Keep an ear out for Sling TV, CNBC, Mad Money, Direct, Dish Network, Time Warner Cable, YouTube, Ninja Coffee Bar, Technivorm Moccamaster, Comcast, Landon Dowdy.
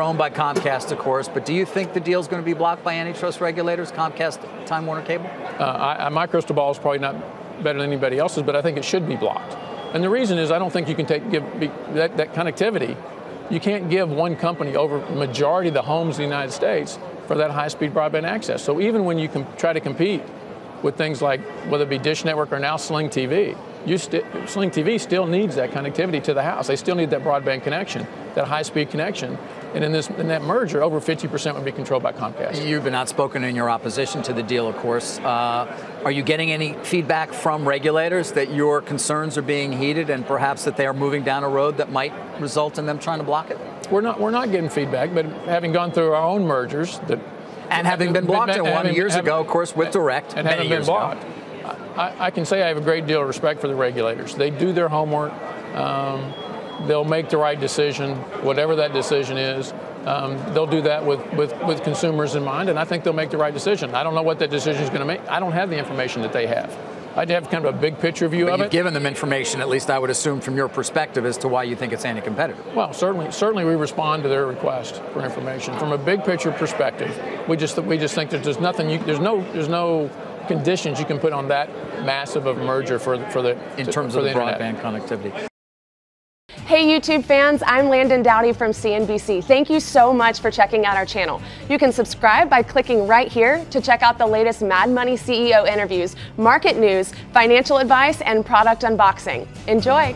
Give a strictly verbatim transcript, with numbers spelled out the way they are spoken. are owned by Comcast, of course, but do you think the deal is going to be blocked by antitrust regulators, Comcast, Time Warner Cable? Uh, I, my crystal ball is probably not better than anybody else's, but I think it should be blocked. And the reason is I don't think you can take give, be, that, that connectivity. You can't give one company over majority of the homes in the United States for that high-speed broadband access. So even when you com try to compete with things like, whether it be Dish Network or now Sling T V, you Sling T V still needs that connectivity to the house. They still need that broadband connection, that high-speed connection. And in, this, in that merger, over fifty percent would be controlled by Comcast. You've been outspoken in your opposition to the deal, of course. Uh, are you getting any feedback from regulators that your concerns are being heeded and perhaps that they are moving down a road that might result in them trying to block it? We're not, we're not getting feedback, but having gone through our own mergers. That, and having been blocked in one years ago, of course, with Direct. And having been blocked. I, I can say I have a great deal of respect for the regulators. They do their homework. Um, They'll make the right decision, whatever that decision is. Um, they'll do that with, with, with consumers in mind, and I think they'll make the right decision. I don't know what that decision is going to make. I don't have the information that they have. I have kind of a big picture view but of it. You've given them information, at least I would assume from your perspective, as to why you think it's anti-competitive. Well, certainly, certainly we respond to their request for information from a big picture perspective. We just we just think there's just nothing. You, there's no there's no conditions you can put on that massive of merger for for the in terms of the broadband connectivity. Hey YouTube fans, I'm Landon Dowdy from C N B C. Thank you so much for checking out our channel. You can subscribe by clicking right here to check out the latest Mad Money C E O interviews, market news, financial advice, and product unboxing. Enjoy.